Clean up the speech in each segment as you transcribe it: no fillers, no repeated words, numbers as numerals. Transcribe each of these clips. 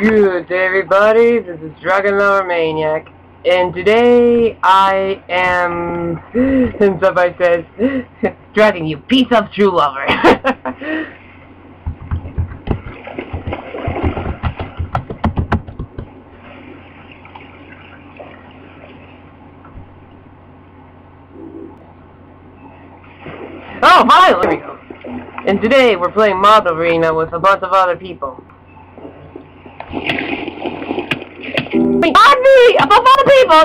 Good day, everybody. This is Dragon Lover Maniac, and today I am, and somebody says, Dragon, you piece of true lover. Oh, hi, there we go. And today we're playing Mob Arena with a bunch of other people. Wait, not me! Above all the people,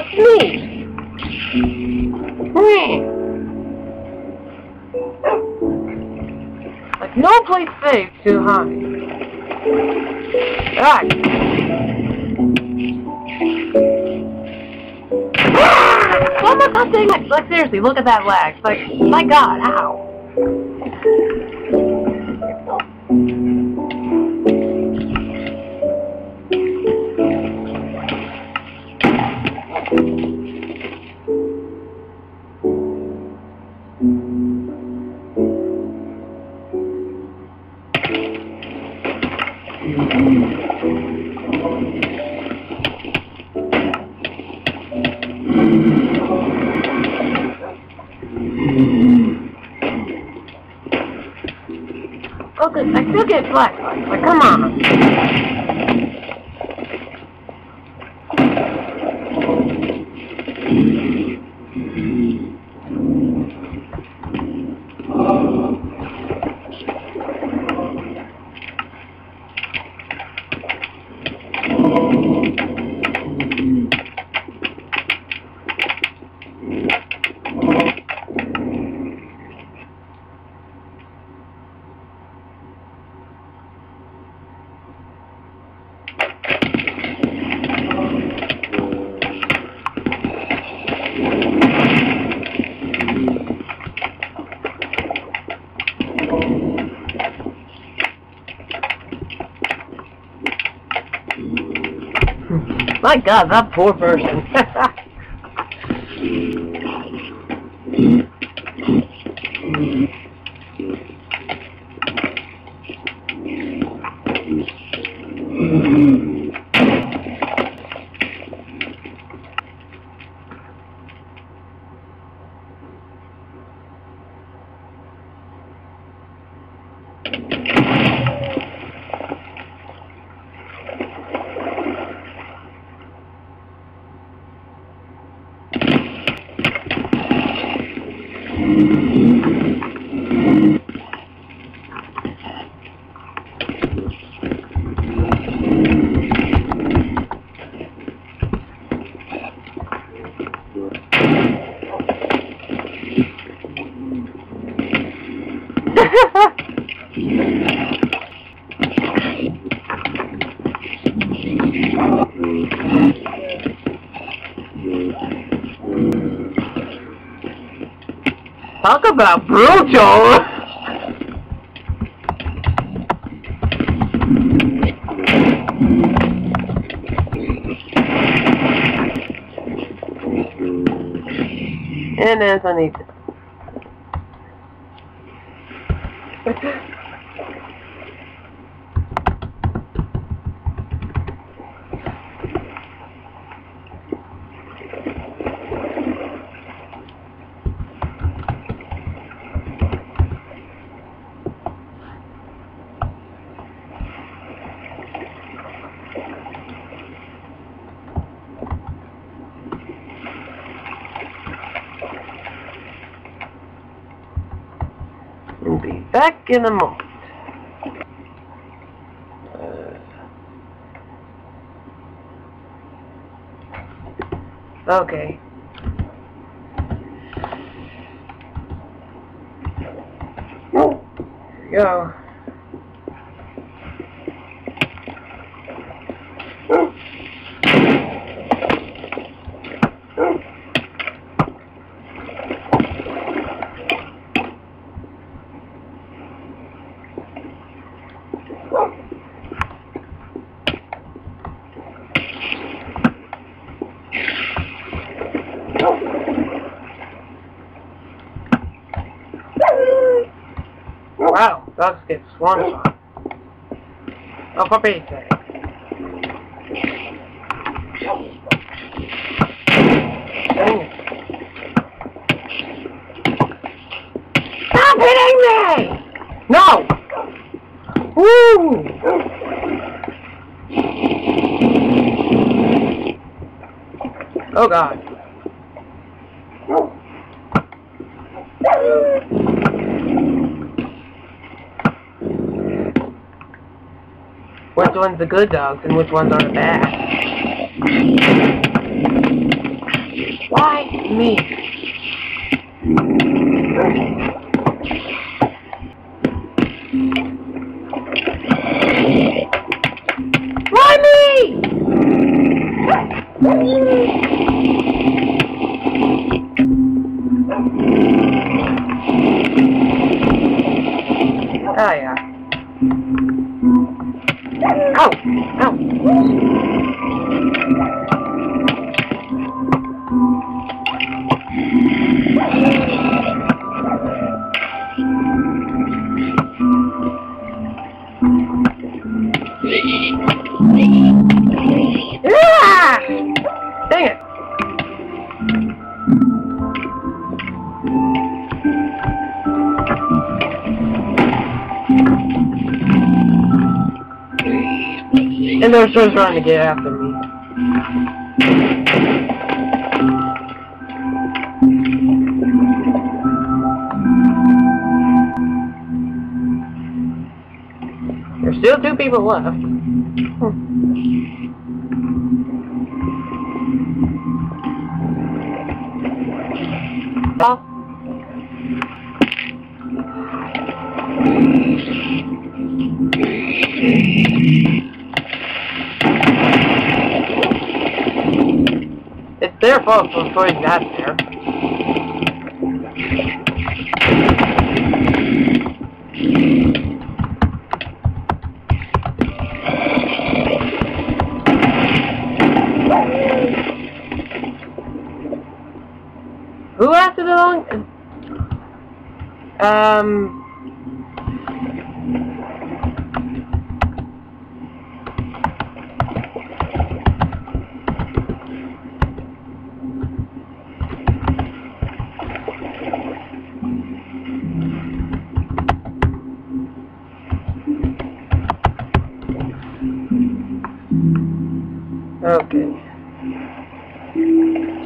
it's me! Like, no place safe to hide. Alright. Why am I not saying that? Like, seriously, look at that lag. It's like, my god, how? Okay, I still get black light, like, come on. My god, that poor person. Talk about brutal! And then I need to. We'll be back in a moment. Okay. Here we go. Wow, dogs get swan shot. Oh, for Pete's sake. Oh god. Which one's the good dogs and which one's are the bad? Why me? Why me? Oh yeah. Ow! Ow! Ah! Dang it! And they're still trying to get after me. There's still two people left. Oh. It's their fault for putting that there. Who lasted the longest? Okay.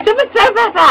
Stupid Sabata!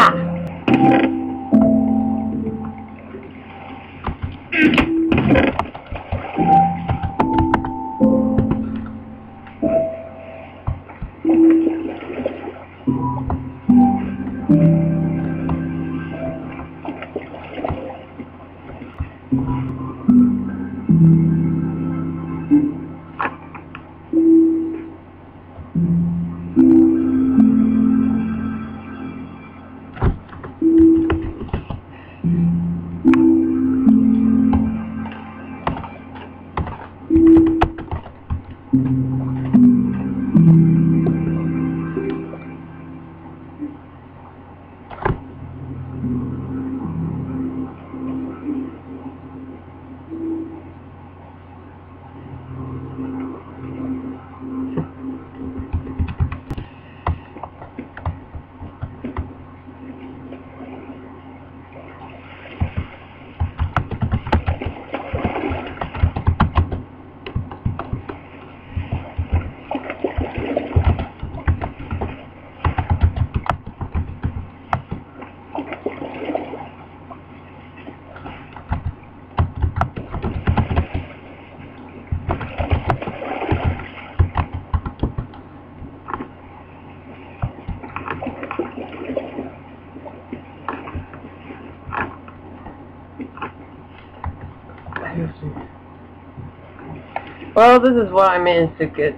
Well, this is what I managed to get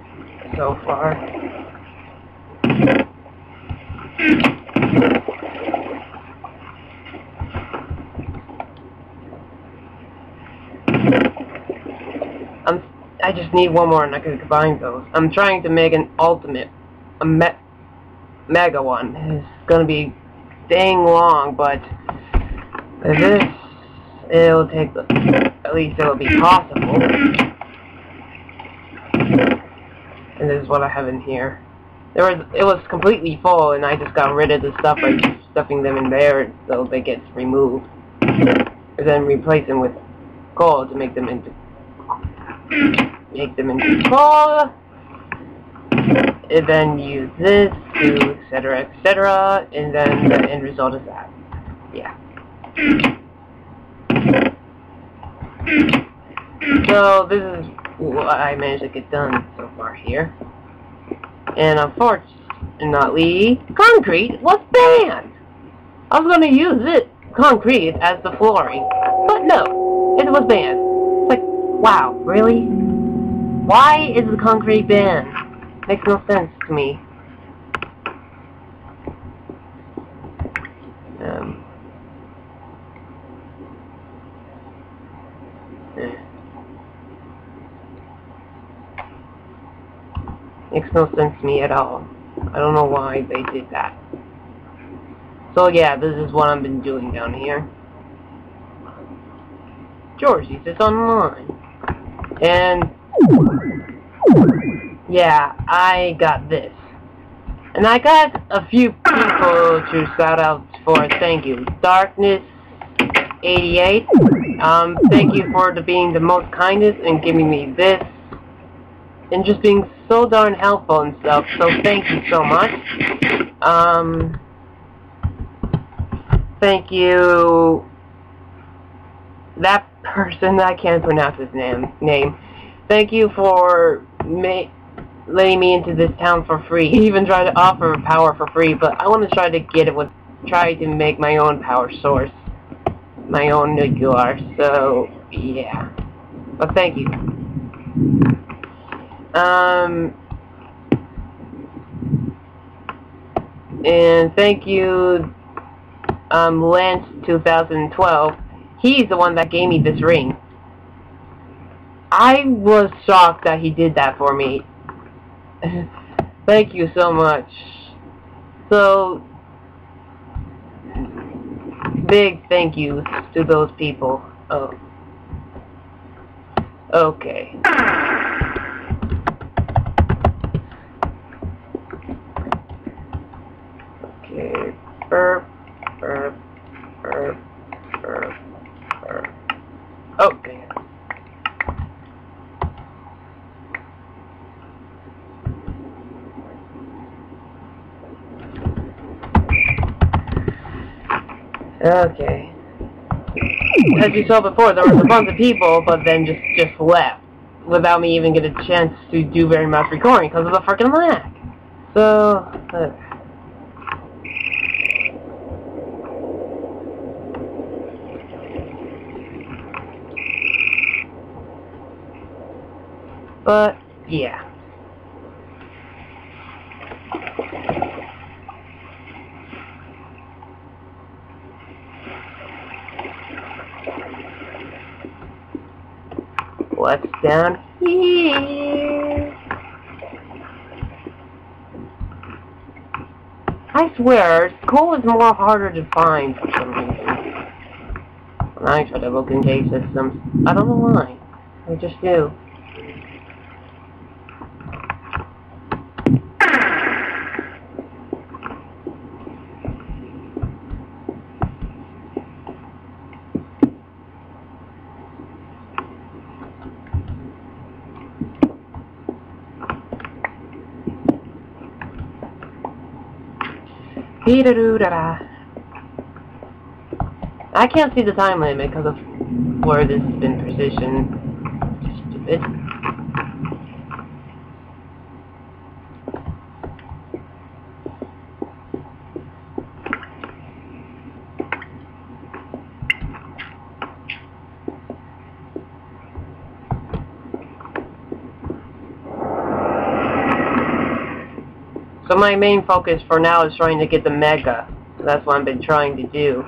so far. I just need one more and I can combine those. I'm trying to make an ultimate, a mega one. It's gonna be dang long, but this, it'll take the... At least it'll be possible. And this is what I have in here. It was completely full, and I just got rid of the stuff by stuffing them in there, so they get removed, and then replace them with coal to make them into coal. and then use this, do etc., and then the end result is that. Yeah. So this is what I managed to get done so far here. And unfortunately, concrete was banned! I was going to use it, concrete, as the flooring, but no, it was banned. It's like, wow, really? Why is the concrete banned? Makes no sense to me. Makes no sense to me at all. I don't know why they did that. So yeah, this is what I've been doing down here. George uses online. And yeah, I got this. And I got a few people to shout out for thank you. Darkness88, thank you for being the most kindest and giving me this. And just being so darn helpful and stuff, so thank you so much. Thank you. That person, I can't pronounce his name. Thank you for letting me into this town for free. He even tried to offer power for free, but I want to try to get it with, try to make my own power source, my own nuclear. So yeah, but thank you. And thank you, Lance2012. He's the one that gave me this ring. I was shocked that he did that for me. Thank you so much. So, big thank you to those people. Oh. Okay. Okay. Okay. As you saw before, there was a bunch of people, but then just left without me even getting a chance to do very much recording because of the freaking lag. So. But yeah. What's down here? I swear, coal is more harder to find for some reason. When I try to look in cave systems, I don't know why. I just do. I can't see the time limit because of where this has been positioned. Stupid. So my main focus for now is trying to get the Mega. So that's what I've been trying to do.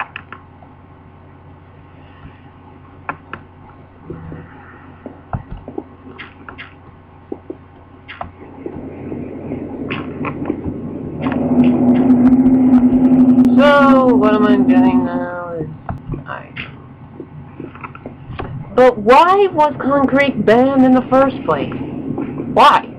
So what am I doing now is But why was concrete banned in the first place? Why?